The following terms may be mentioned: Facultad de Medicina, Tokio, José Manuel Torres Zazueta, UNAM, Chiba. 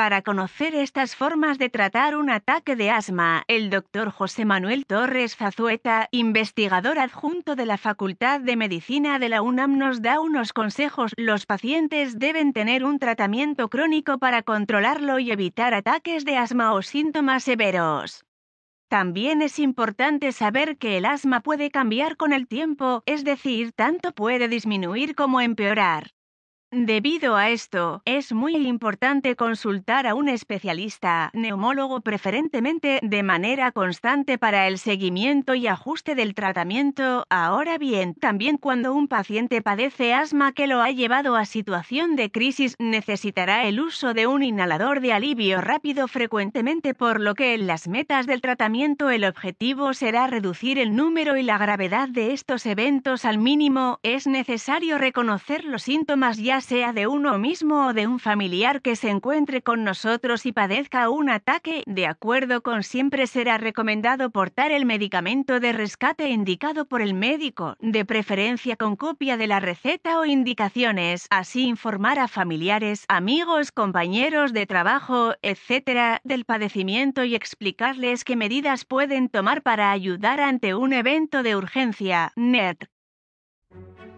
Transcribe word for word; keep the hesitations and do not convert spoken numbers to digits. Para conocer estas formas de tratar un ataque de asma, el doctor José Manuel Torres Zazueta, investigador adjunto de la Facultad de Medicina de la UNAM, nos da unos consejos. Los pacientes deben tener un tratamiento crónico para controlarlo y evitar ataques de asma o síntomas severos. También es importante saber que el asma puede cambiar con el tiempo, es decir, tanto puede disminuir como empeorar. Debido a esto, es muy importante consultar a un especialista, neumólogo preferentemente, de manera constante para el seguimiento y ajuste del tratamiento. Ahora bien, también cuando un paciente padece asma que lo ha llevado a situación de crisis, necesitará el uso de un inhalador de alivio rápido frecuentemente, por lo que en las metas del tratamiento el objetivo será reducir el número y la gravedad de estos eventos al mínimo. Es necesario reconocer los síntomas ya sea de uno mismo o de un familiar que se encuentre con nosotros y padezca un ataque. De acuerdo con siempre será recomendado portar el medicamento de rescate indicado por el médico, de preferencia con copia de la receta o indicaciones, así informar a familiares, amigos, compañeros de trabajo, etcétera, del padecimiento y explicarles qué medidas pueden tomar para ayudar ante un evento de urgencia. N E R.